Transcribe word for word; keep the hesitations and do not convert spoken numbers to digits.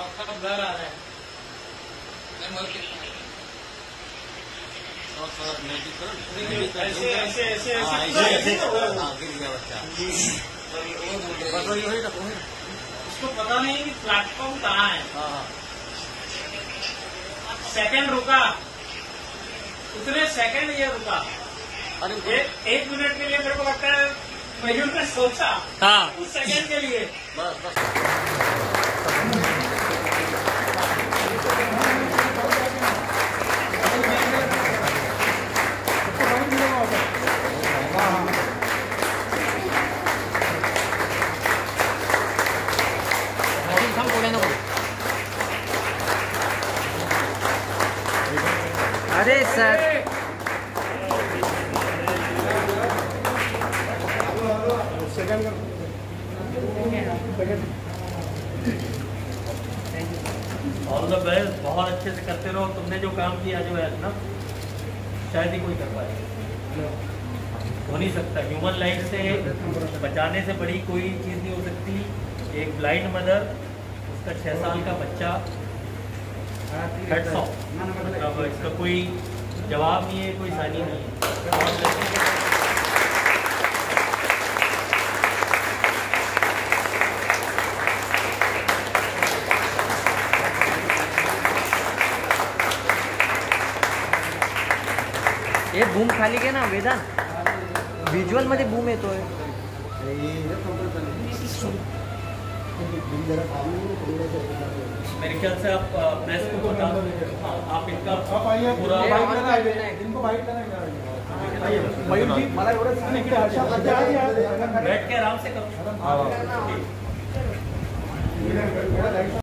आपका ब्लर आ रहा है। ऐसे ऐसे ऐसे ऐसे उसको पता नहीं कि प्लेटफॉर्म कहाँ है। सेकंड रुका, उतने सेकंड ये रुका। अरे एक एक मिनट के लिए मेरे को लगता है मयूर ने सोचा, हाँ उस सेकंड के लिए बस बस। अरे सर ऑल द बेस्ट, बहुत अच्छे से करते रहो। तुमने जो काम किया जो है ना, शायद ही कोई कर पाए, हो नहीं सकता। ह्यूमन लाइफ से बचाने से बड़ी कोई चीज़ नहीं हो सकती। एक ब्लाइंड मदर, उसका छः साल का बच्चा, अब इसका कोई जवाब नहीं है, कोई सानी नहीं है। ये बूम खाली के ना वेदान विजुअल मध्ये बूम येतो आहे। मेरे ख्याल से आप प्रेस को बता दो, आप इनका पूरा इनको बाइट बैठ के आराम से करो।